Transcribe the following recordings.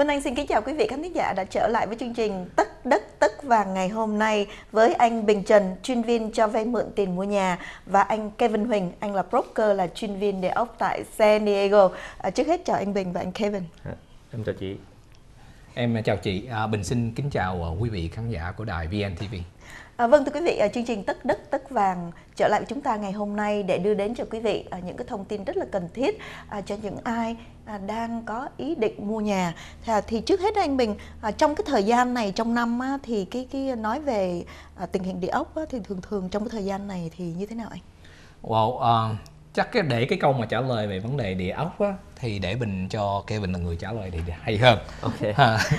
Minh Anh xin kính chào quý vị khán thính giả đã trở lại với chương trình Tấc Đất Tấc Vàng ngày hôm nay với anh Bình Trần, chuyên viên cho vay mượn tiền mua nhà, và anh Kevin Huỳnh, anh là broker, là chuyên viên địa ốc tại San Diego. Trước hết chào anh Bình và anh Kevin. Em chào chị. Em chào chị. Bình xin kính chào quý vị khán giả của đài VNTV. Vâng thưa quý vị, chương trình Tấc Đất Tấc Vàng trở lại với chúng ta ngày hôm nay để đưa đến cho quý vị những cái thông tin rất là cần thiết cho những ai đang có ý định mua nhà. Thì trước hết anh Bình, trong cái thời gian này trong năm thì cái nói về tình hình địa ốc thì thường trong cái thời gian này thì như thế nào anh? Wow, chắc để cái câu mà trả lời về vấn đề địa ốc á, thì để Bình cho Kevin là người trả lời thì hay hơn.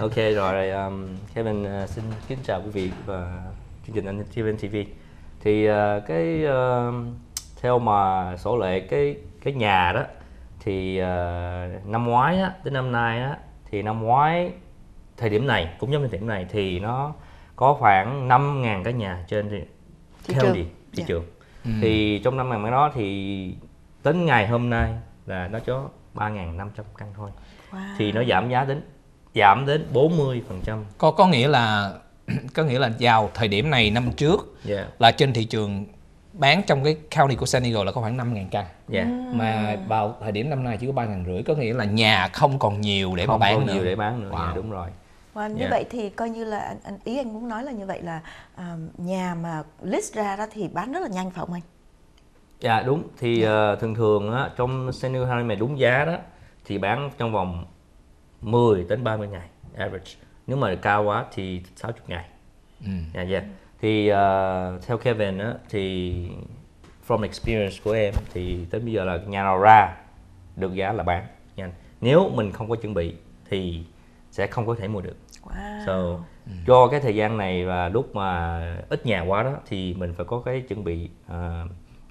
Ok rồi. Kevin xin kính chào quý vị và chương trình VNTV. Thì theo mà sổ lệ cái nhà đó thì năm ngoái á, đến năm nay á, thì năm ngoái thời điểm này cũng giống thời điểm này thì nó có khoảng 5.000 cái nhà trên thị trường. Thì trong năm ngày đó thì đến ngày hôm nay là nó có 3.500 căn thôi. Wow. Thì nó giảm đến 40%. Có nghĩa là vào thời điểm này năm trước là trên thị trường bán trong cái county của San Diego là có khoảng 5.000 căn. Mà vào thời điểm năm nay chỉ có 3.500, có nghĩa là nhà không còn nhiều để bán nữa. Wow. Đúng rồi. Wow, như vậy thì coi như là ý anh muốn nói là như vậy là nhà mà list ra thì bán rất là nhanh phải không anh? Dạ đúng. Thì thường á, trong San Diego mà đúng giá đó thì bán trong vòng 10 đến 30 ngày average. Nếu mà cao quá thì 60 ngày. Thì theo Kevin á, thì from experience của em thì tới bây giờ là nhà nào ra được giá là bán nhanh. Nếu mình không có chuẩn bị thì sẽ không có thể mua được. Wow. So, do cái thời gian này và lúc mà ít nhà quá đó thì mình phải có cái chuẩn bị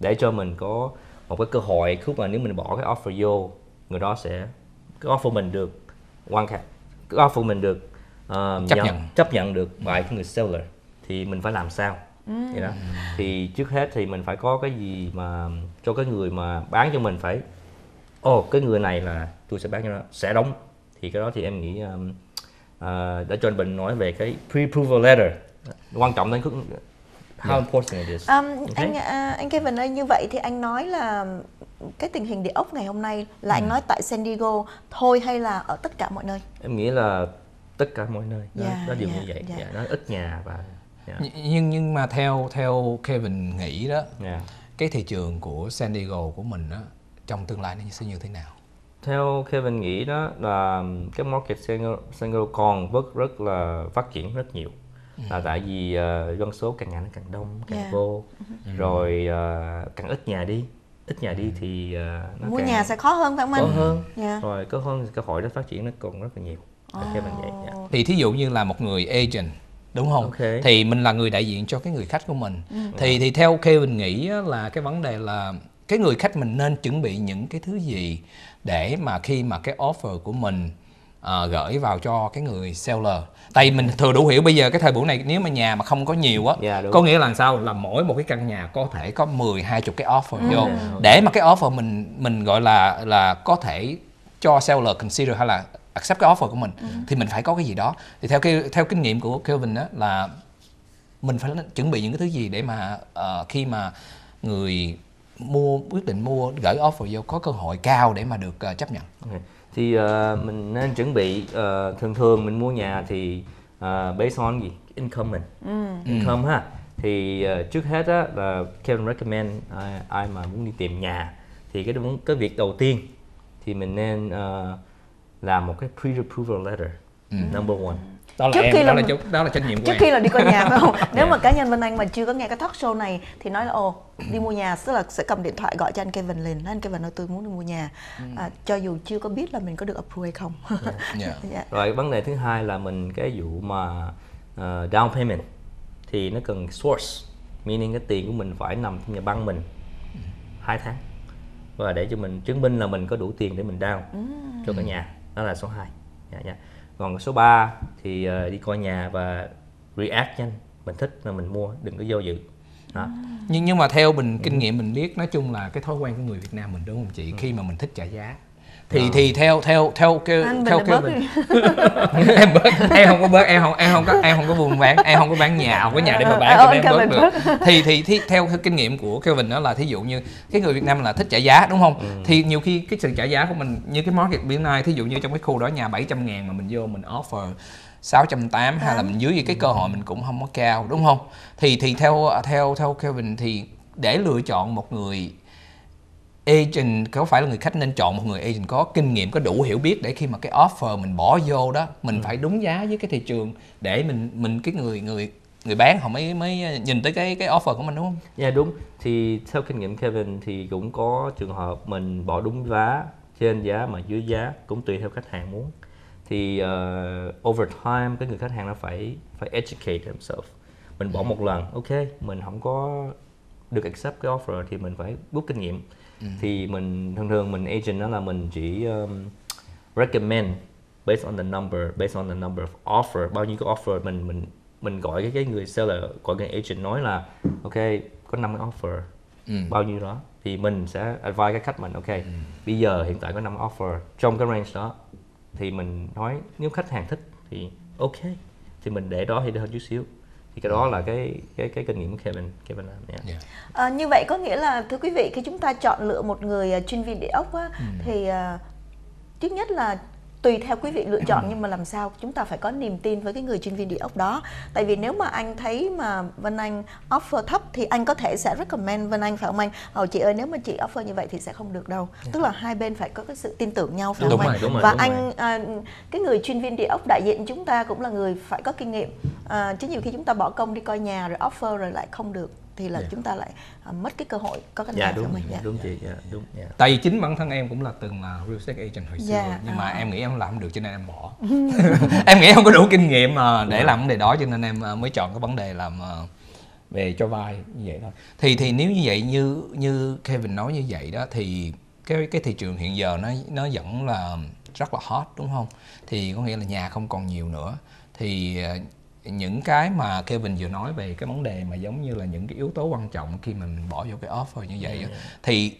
để cho mình có một cái cơ hội. Khi mà nếu mình bỏ cái offer vô, người đó sẽ cái offer mình được chấp nhận được bởi người seller thì mình phải làm sao? Vậy đó. Thì trước hết thì mình phải có cái gì mà cho cái người mà bán cho mình phải cái người này là tôi sẽ bán cho nó sẽ đóng. Thì cái đó thì em nghĩ đã cho anh Bình nói về cái pre-approval letter quan trọng đến how important it is. Anh Kevin ơi, như vậy thì anh nói là cái tình hình địa ốc ngày hôm nay là anh nói tại San Diego thôi hay là ở tất cả mọi nơi? Em nghĩ là tất cả mọi nơi. Nó điều như vậy. Nó ít nhà và nhưng mà theo Kevin nghĩ đó, cái thị trường của San Diego của mình đó, trong tương lai nó sẽ như thế nào? Theo Kevin nghĩ đó là cái market San Diego còn rất là phát triển rất nhiều, là tại vì dân số càng ngày nó càng đông càng vô, rồi càng ít nhà đi thì mua nhà sẽ khó hơn phải không anh? Rồi cơ hội đó phát triển nó còn rất là nhiều. Kevin vậy. Thì thí dụ như là một người agent đúng không? Thì mình là người đại diện cho cái người khách của mình. Thì theo Kevin nghĩ là cái vấn đề là cái người khách mình nên chuẩn bị những cái thứ gì để mà khi mà cái offer của mình gửi vào cho cái người seller. Tại mình thừa đủ hiểu bây giờ cái thời buổi này nếu mà nhà mà không có nhiều á, có nghĩa là sao? Là mỗi một cái căn nhà có thể có 10-20 cái offer vô để mà cái offer mình gọi là có thể cho seller consider hay là accept cái offer của mình, thì mình phải có cái gì đó. Thì theo kinh nghiệm của Kevin á là mình phải chuẩn bị những cái thứ gì để mà khi mà người quyết định mua gửi offer vô có cơ hội cao để mà được chấp nhận. Thì mình nên chuẩn bị thường mình mua nhà thì based on gì? Income mình. Income ha. Thì trước hết á là Kevin recommend ai mà muốn đi tìm nhà thì cái việc đầu tiên thì mình nên làm một cái pre-approval letter. Number one. Đó là trách nhiệm của em. Trước khi là đi coi nhà phải không? Nếu mà cá nhân Minh Anh mà chưa có nghe cái talk show này thì nói là đi mua nhà, tức là sẽ cầm điện thoại gọi cho anh Kevin lên, nói anh Kevin nói tôi muốn đi mua nhà, cho dù chưa có biết là mình có được approve hay không. Rồi vấn đề thứ hai là mình cái vụ mà down payment thì nó cần source, meaning cái tiền của mình phải nằm trong nhà băng mình 2 tháng và để cho mình chứng minh là mình có đủ tiền để mình down cho cả nhà. Đó là số 2. Còn số 3 thì đi coi nhà và react nhanh, mình thích là mình mua, đừng có do dự. Nhưng mà theo kinh nghiệm mình biết, nói chung là cái thói quen của người Việt Nam mình đúng không chị? Khi mà mình thích trả giá thì theo em bớt, em không có bớt, em không có buôn bán, em không có bán nhà, không có nhà để mà bán, em bớt được. Thì theo kinh nghiệm của Kevin đó là thí dụ như cái người Việt Nam là thích trả giá đúng không? Thì nhiều khi cái sự trả giá của mình như cái market biển này, thí dụ như trong cái khu đó nhà 700.000 mà mình vô mình offer 680 hay là mình dưới thì cái cơ hội mình cũng không có cao đúng không? Thì theo Kevin thì để lựa chọn một người agent, có phải là người khách nên chọn một người agent có kinh nghiệm, có đủ hiểu biết để khi mà cái offer mình bỏ vô đó mình phải đúng giá với cái thị trường để mình cái người bán họ mới nhìn tới cái offer của mình đúng không? Dạ đúng. Thì theo kinh nghiệm Kevin thì cũng có trường hợp mình bỏ đúng giá, trên giá mà dưới giá cũng tùy theo khách hàng muốn. Thì over time cái người khách hàng nó phải educate themselves. Mình bỏ một lần, ok, mình không có được accept cái offer thì mình phải rút kinh nghiệm. Thì mình thường mình agent đó là mình chỉ recommend based on the number, based on the number of offer, bao nhiêu cái offer mình gọi cái người seller, gọi người agent nói là ok có 5 cái offer, bao nhiêu đó thì mình sẽ advise cái khách mình ok bây giờ hiện tại có 5 offer trong cái range đó thì mình nói nếu khách hàng thích thì ok thì mình để đó thì đỡ hơn chút xíu. Thì cái đó là cái kinh nghiệm Kevin làm. Như vậy có nghĩa là thưa quý vị, khi chúng ta chọn lựa một người chuyên viên địa ốc á, thì thứ nhất là tùy theo quý vị lựa chọn nhưng mà làm sao chúng ta phải có niềm tin với cái người chuyên viên địa ốc đó. Tại vì nếu mà anh thấy mà Vân Anh offer thấp thì anh có thể sẽ recommend Vân Anh phải không anh? Chị ơi nếu mà chị offer như vậy thì sẽ không được đâu. Tức là hai bên phải có cái sự tin tưởng nhau phải không anh? Và anh cái người chuyên viên địa ốc đại diện chúng ta cũng là người phải có kinh nghiệm. Chứ nhiều khi chúng ta bỏ công đi coi nhà rồi offer rồi lại không được thì là chúng ta lại mất cái cơ hội có căn nhà của mình. Đúng chị, đúng. Tại vì chính bản thân em cũng là từng là real estate agent hồi xưa nhưng mà em nghĩ em làm không được cho nên em bỏ. Em nghĩ không có đủ kinh nghiệm để làm vấn đề đó cho nên em mới chọn cái vấn đề làm về cho vay như vậy thôi. Thì nếu như vậy như Kevin nói như vậy đó thì cái thị trường hiện giờ nó vẫn là rất là hot đúng không? Thì có nghĩa là nhà không còn nhiều nữa thì những cái mà Kevin vừa nói về cái vấn đề mà giống như là những cái yếu tố quan trọng khi mà mình bỏ vô cái offer như vậy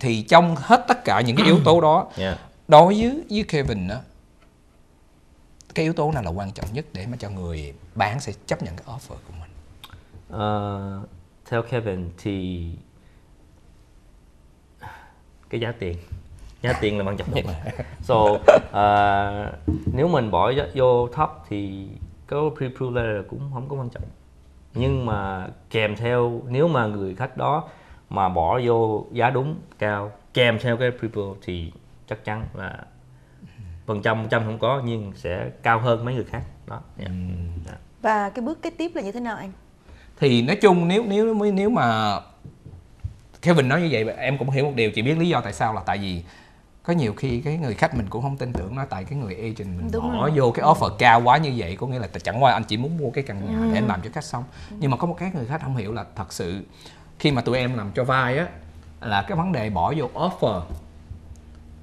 thì trong hết tất cả những cái yếu tố đó đối với Kevin đó, cái yếu tố nào là quan trọng nhất để mà cho người bán sẽ chấp nhận cái offer của mình? Theo Kevin thì cái giá tiền là quan trọng nhất. Nếu mình bỏ vô thấp thì cái pre-approval letter cũng không có quan trọng, nhưng mà kèm theo nếu mà người khách đó mà bỏ vô giá đúng cao kèm theo cái pre-approval thì chắc chắn là phần trăm không có nhưng sẽ cao hơn mấy người khác đó. Và cái bước kế tiếp là như thế nào anh? Thì nói chung nếu mà Kevin nói như vậy em cũng hiểu một điều, chị biết lý do tại sao là tại vì có nhiều khi cái người khách mình cũng không tin tưởng nó, tại cái người agent mình bỏ vô cái offer cao quá như vậy, có nghĩa là chẳng qua anh chỉ muốn mua cái căn nhà để anh làm cho khách xong. Nhưng mà có một cái người khách không hiểu là thật sự khi mà tụi em làm cho vay á là cái vấn đề bỏ vô offer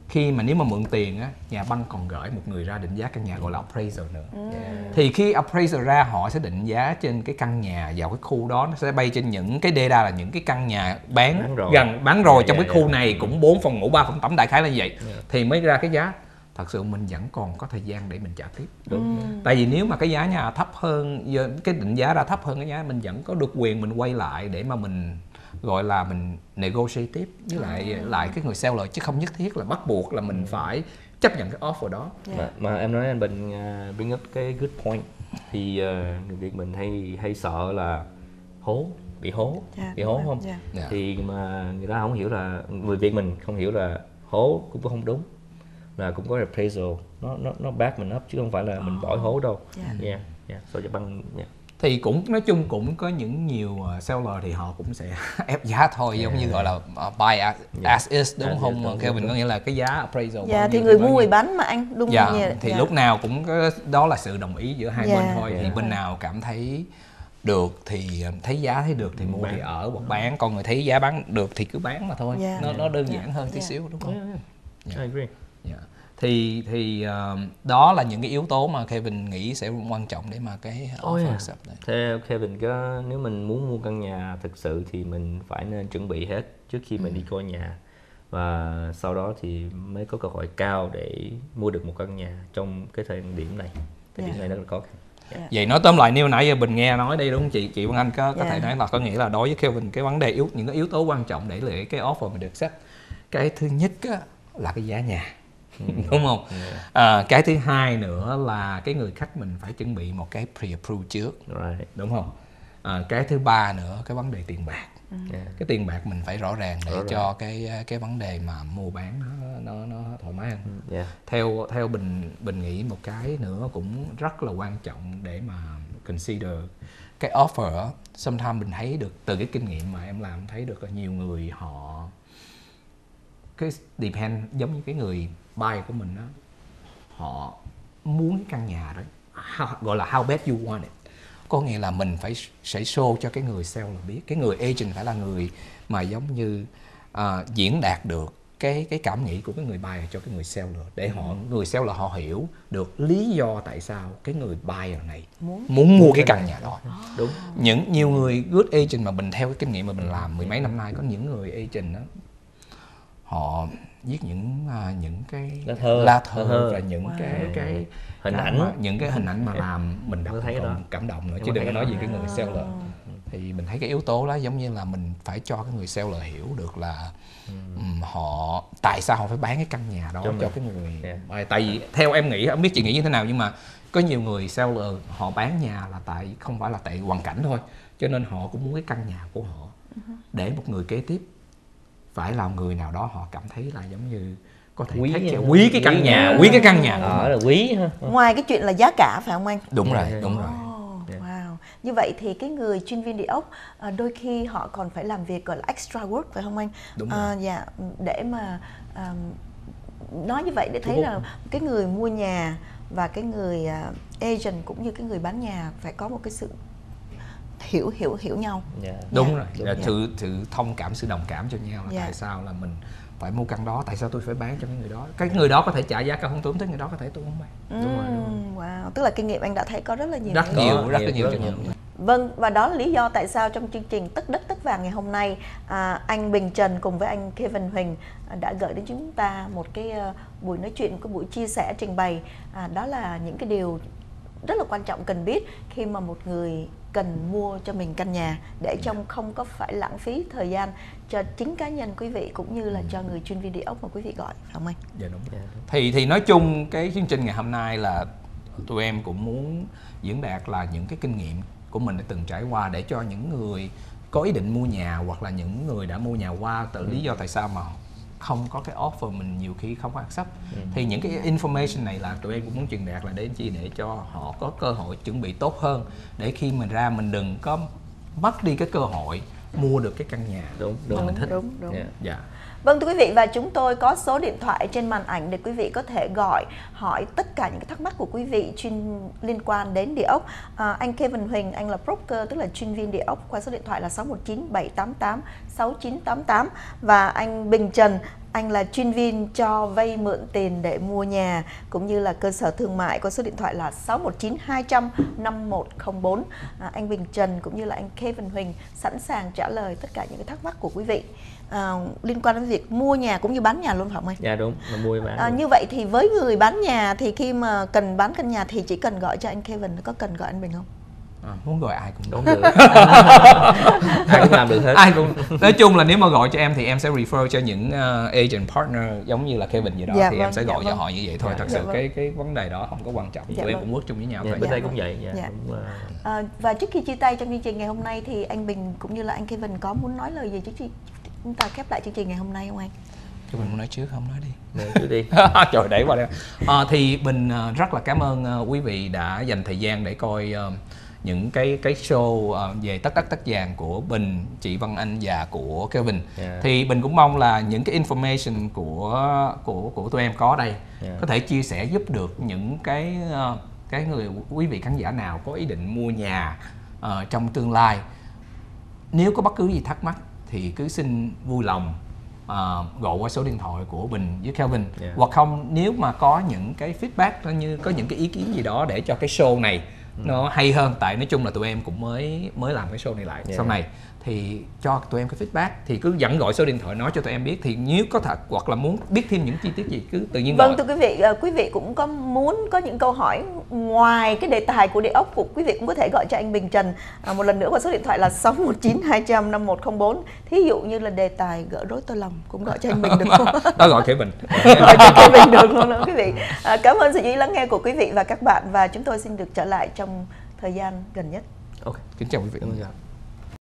khi mà nếu mà mượn tiền á, nhà băng còn gửi một người ra định giá căn nhà gọi là appraiser nữa. Thì khi appraiser ra họ sẽ định giá trên cái căn nhà vào cái khu đó, nó sẽ bay trên những cái data là những cái căn nhà bán rồi trong cái khu này cũng 4 phòng ngủ 3 phòng tắm đại khái là như vậy thì mới ra cái giá. Thật sự mình vẫn còn có thời gian để mình trả tiếp. Tại vì nếu mà cái giá nhà thấp hơn, cái định giá ra thấp hơn cái giá, mình vẫn có được quyền mình quay lại để mà mình gọi là mình negotiate tiếp với lại cái người seller, chứ không nhất thiết là bắt buộc là mình phải chấp nhận cái offer đó. Mà em nói anh Bình bring up cái good point thì người Việt mình hay sợ là bị hố không? Thì mà người ta không hiểu là người Việt mình không hiểu là hố cũng không đúng, là cũng có appraisal nó back mình up chứ không phải là mình bỏ hố đâu. Thì cũng nói chung cũng có những nhiều seller thì họ cũng sẽ ép giá thôi, giống như gọi là buy as is đúng không? Kevin có nghĩa là cái giá appraisal. Thì người mua người bán mà anh đúng không? Thì lúc nào cũng đó là sự đồng ý giữa hai bên thôi. Thì bên nào cảm thấy được thì thấy giá thấy được thì mua, thì ở hoặc bán, còn người thấy giá bán được thì cứ bán mà thôi. Nó đơn giản hơn tí xíu đúng không? I agree. Thì đó là những cái yếu tố mà Kevin nghĩ sẽ quan trọng để mà cái offer accept này. Theo Kevin có, nếu mình muốn mua căn nhà thực sự thì mình phải nên chuẩn bị hết trước khi mình đi coi nhà. và sau đó thì mới có cơ hội cao để mua được một căn nhà trong cái thời điểm này. Thời điểm này rất là khó khăn. Vậy nói tóm lại, nếu nãy giờ Bình nghe nói đây đúng không chị? Chị Vân Anh có thể nói là có nghĩa là đối với Kevin, cái vấn đề những cái yếu tố quan trọng để lấy cái offer mình được xét. Cái thứ nhất là cái giá nhà, đúng không? Cái thứ hai nữa là cái người khách mình phải chuẩn bị một cái pre-approve trước, đúng không? Cái thứ ba nữa, cái vấn đề tiền bạc. Cái tiền bạc mình phải rõ ràng để cho cái vấn đề mà mua bán nó thoải mái hơn. Theo Bình nghĩ một cái nữa cũng rất là quan trọng để mà consider cái offer. Sometimes mình thấy được từ cái kinh nghiệm mà em làm, thấy được là nhiều người họ cái depend giống như cái người buy của mình đó, họ muốn cái căn nhà đấy, gọi là how bad you want it. Có nghĩa là mình phải show cho cái người sale là biết, cái người agent phải là người mà giống như diễn đạt được cái cảm nghĩ của cái người buyer cho cái người seller, để người seller là họ hiểu được lý do tại sao cái người buyer này muốn mua cái căn nhà đó. Đúng. Những nhiều người good agent mà mình theo cái kinh nghiệm mà mình làm mười mấy năm nay, có những người agent đó họ viết những cái lá thơ và những cái hình ảnh, những cái hình ảnh mà làm mình đọc thấy đó cảm động nữa, chứ đừng có nói gì cái người seller. Thì mình thấy cái yếu tố đó giống như là mình phải cho cái người seller hiểu được là họ tại sao họ phải bán cái căn nhà đó cho cái người. Tại vì theo em nghĩ, không biết chị nghĩ như thế nào, nhưng mà có nhiều người seller họ bán nhà là tại không phải là tại hoàn cảnh thôi, cho nên họ cũng muốn cái căn nhà của họ để một người kế tiếp phải là người nào đó họ cảm thấy là giống như có thể quý cái căn nhà, quý cái căn nhà đó là quý. Ngoài cái chuyện là giá cả phải không anh? Đúng rồi. Wow. Như vậy thì cái người chuyên viên địa ốc đôi khi họ còn phải làm việc gọi là extra work phải không anh? Dạ, để mà nói như vậy để thấy là cái người mua nhà và cái người agent cũng như cái người bán nhà phải có một cái sự hiểu nhau. Đúng rồi. Sự thông cảm, sự đồng cảm cho nhau là tại sao là mình phải mua căn đó, tại sao tôi phải bán cho cái người đó. Cái người đó có thể trả giá cao hơn tôi, thế người đó có thể tôi không bán. Đúng rồi. Wow, tức là kinh nghiệm anh đã thấy có rất là nhiều. Rất nhiều. Vâng, và đó là lý do tại sao trong chương trình Tấc Đất Tấc Vàng ngày hôm nay, anh Bình Trần cùng với anh Kevin Huỳnh đã gửi đến chúng ta một cái buổi nói chuyện, cái buổi chia sẻ trình bày, đó là những cái điều rất là quan trọng cần biết khi mà một người cần mua cho mình căn nhà, để trong không có phải lãng phí thời gian cho chính cá nhân quý vị cũng như là cho người chuyên viên địa ốc mà quý vị gọi, phải không anh? Dạ đúng. Thì nói chung cái chương trình ngày hôm nay là tụi em cũng muốn diễn đạt là những cái kinh nghiệm của mình đã từng trải qua, để cho những người có ý định mua nhà hoặc là những người đã mua nhà qua tự lý do tại sao mà không có cái offer mình nhiều khi không có accept. Thì những cái information này là tụi em cũng muốn truyền đạt là để cho họ có cơ hội chuẩn bị tốt hơn, để khi mình ra mình đừng có mất đi cái cơ hội mua được cái căn nhà đúng mình thích. Đúng. Yeah. Vâng thưa quý vị, và chúng tôi có số điện thoại trên màn ảnh để quý vị có thể gọi hỏi tất cả những cái thắc mắc của quý vị liên quan đến địa ốc. Anh Kevin Huỳnh, anh là broker tức là chuyên viên địa ốc qua số điện thoại là 619 788 6988, và anh Bình Trần, anh là chuyên viên cho vay mượn tiền để mua nhà cũng như là cơ sở thương mại qua số điện thoại là 619 200 5104. Anh Bình Trần cũng như là anh Kevin Huỳnh sẵn sàng trả lời tất cả những cái thắc mắc của quý vị liên quan đến việc mua nhà cũng như bán nhà luôn phải không anh? Dạ đúng, là mua bán. Như vậy thì với người bán nhà thì khi mà cần bán căn nhà thì chỉ cần gọi cho anh Kevin, có cần gọi anh Bình không? Muốn gọi ai cũng đúng được. Ai cũng làm được hết. Nói chung là nếu mà gọi cho em thì em sẽ refer cho những agent partner giống như là Kevin vậy đó, thì em sẽ gọi cho họ như vậy thôi. Thật sự cái vấn đề đó không có quan trọng. Tụi em cũng work chung với nhau. Bên đây cũng vậy. Và trước khi chia tay trong chương trình ngày hôm nay thì anh Bình cũng như là anh Kevin có muốn nói lời gì trước khi chúng ta khép lại chương trình ngày hôm nay không anh? Chứ mình muốn nói trước không? Nói đi. Trời đẩy qua đây. Thì Bình rất là cảm ơn quý vị đã dành thời gian để coi những cái show về Tấc Đất Tấc Vàng của Bình, chị Vân Anh và của Kevin. Thì Bình cũng mong là những cái information của tụi em có đây có thể chia sẻ giúp được những cái người quý vị khán giả nào có ý định mua nhà trong tương lai. Nếu có bất cứ gì thắc mắc thì cứ xin vui lòng gọi qua số điện thoại của Bình với Kevin, hoặc không nếu mà có những cái feedback như có những cái ý kiến gì đó để cho cái show này nó hay hơn. Tại nói chung là tụi em cũng mới làm cái show này lại. Sau này thì cho tụi em cái feedback thì cứ dẫn gọi số điện thoại nói cho tụi em biết, thì nếu có thật hoặc là muốn biết thêm những chi tiết gì cứ tự nhiên gọi. Vâng, thưa quý vị cũng có muốn có những câu hỏi ngoài cái đề tài của Địa Ốc của quý vị cũng có thể gọi cho anh Bình Trần một lần nữa qua số điện thoại là 6192005104. Thí dụ như là đề tài gỡ rối tơ lòng cũng gọi cho anh Bình được không? Đó gọi Kevin. Gọi cho Kevin được không nữa quý vị? Cảm ơn sự chú ý lắng nghe của quý vị và các bạn, và chúng tôi xin được trở lại trong thời gian gần nhất. Ok, kính chào quý vị.